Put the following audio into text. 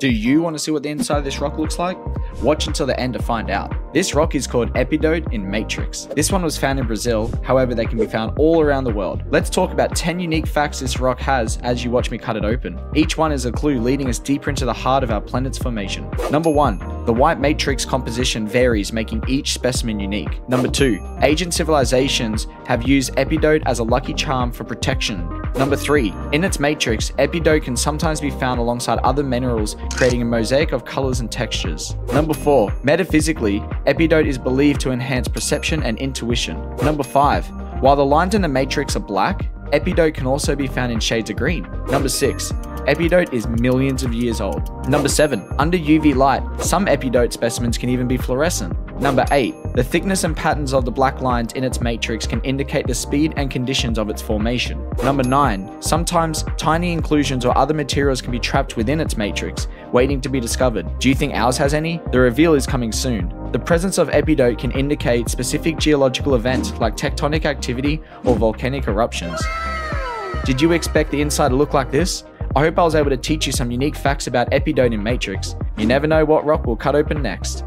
Do you want to see what the inside of this rock looks like? Watch until the end to find out. This rock is called Epidote in Matrix. This one was found in Brazil, however they can be found all around the world. Let's talk about 10 unique facts this rock has as you watch me cut it open. Each one is a clue leading us deeper into the heart of our planet's formation. Number 1. The white matrix composition varies, making each specimen unique. Number 2. Ancient civilizations have used Epidote as a lucky charm for protection. Number 3. In its matrix, Epidote can sometimes be found alongside other minerals, creating a mosaic of colors and textures. Number 4. Metaphysically, Epidote is believed to enhance perception and intuition. Number 5. While the lines in the matrix are black, Epidote can also be found in shades of green. Number 6. Epidote is millions of years old. Number 7. Under UV light, some Epidote specimens can even be fluorescent. Number 8. The thickness and patterns of the black lines in its matrix can indicate the speed and conditions of its formation. Number 9. Sometimes tiny inclusions or other materials can be trapped within its matrix, waiting to be discovered. Do you think ours has any? The reveal is coming soon. The presence of Epidote can indicate specific geological events like tectonic activity or volcanic eruptions. Did you expect the inside to look like this? I hope I was able to teach you some unique facts about Epidote in Matrix. You never know what rock we'll cut open next.